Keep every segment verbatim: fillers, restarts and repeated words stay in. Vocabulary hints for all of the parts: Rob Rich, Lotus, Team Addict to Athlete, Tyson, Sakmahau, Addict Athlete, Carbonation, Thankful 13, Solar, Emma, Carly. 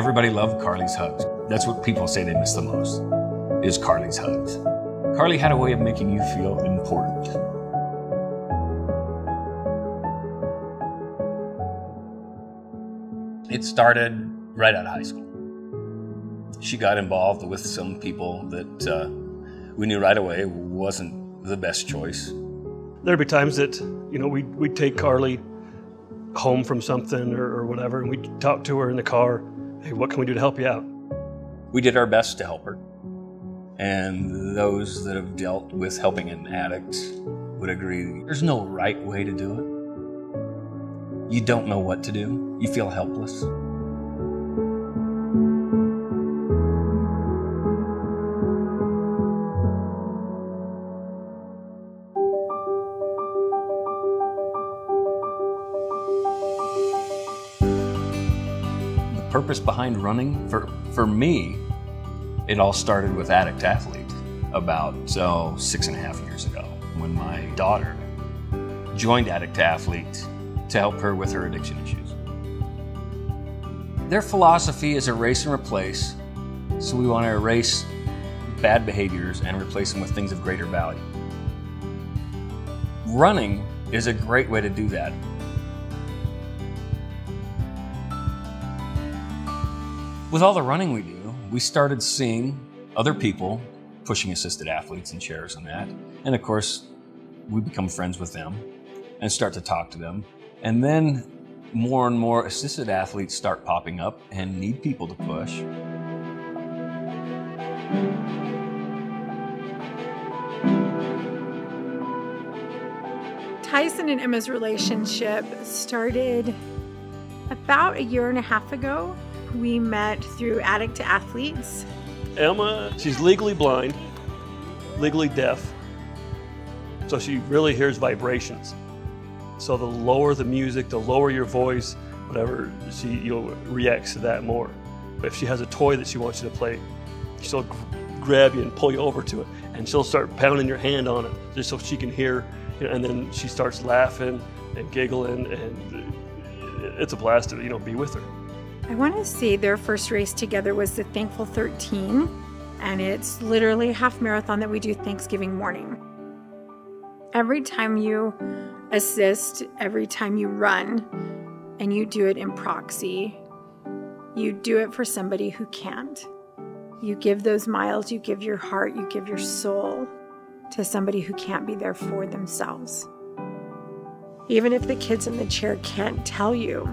Everybody loved Carly's hugs. That's what people say they miss the most, is Carly's hugs. Carly had a way of making you feel important. It started right out of high school. She got involved with some people that uh, we knew right away wasn't the best choice. There'd be times that, you know, we'd, we'd take Carly home from something or, or whatever, and we'd talk to her in the car, hey, what can we do to help you out? We did our best to help her. And those that have dealt with helping an addict would agree, there's no right way to do it. You don't know what to do. You feel helpless. Purpose behind running, for for me, it all started with Addict Athlete about so six and a half years ago when my daughter joined Addict Athlete to help her with her addiction issues. Their philosophy is erase and replace, so we want to erase bad behaviors and replace them with things of greater value. Running is a great way to do that. With all the running we do, we started seeing other people pushing assisted athletes and chairs and that. And of course, we become friends with them and start to talk to them. And then more and more assisted athletes start popping up and need people to push. Tyson and Emma's relationship started about a year and a half ago. We met through Addict Athletes. Emma, she's legally blind, legally deaf, so she really hears vibrations. So the lower the music, the lower your voice, whatever, she you know, reacts to that more. If she has a toy that she wants you to play, she'll grab you and pull you over to it, and she'll start pounding your hand on it just so she can hear, you know, and then she starts laughing and giggling, and it's a blast to you know be with her. I want to say their first race together was the Thankful thirteen, and it's literally a half marathon that we do Thanksgiving morning. Every time you assist, every time you run, and you do it in proxy, you do it for somebody who can't. You give those miles, you give your heart, you give your soul to somebody who can't be there for themselves. Even if the kids in the chair can't tell you,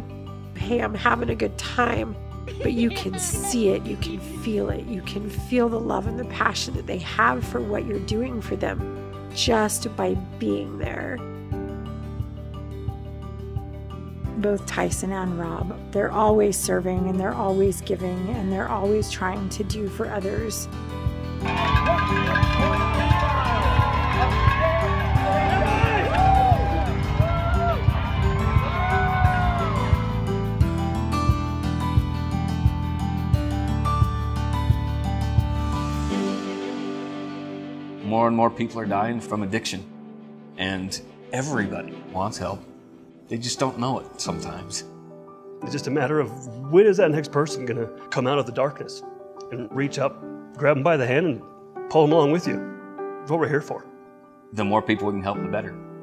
hey, I'm having a good time, but you can see it, you can feel it, you can feel the love and the passion that they have for what you're doing for them just by being there. Both Tyson and Rob, they're always serving and they're always giving and they're always trying to do for others. More and more people are dying from addiction, and everybody wants help. They just don't know it sometimes. It's just a matter of when is that next person going to come out of the darkness and reach up, grab them by the hand, and pull them along with you. That's what we're here for. The more people we can help, the better.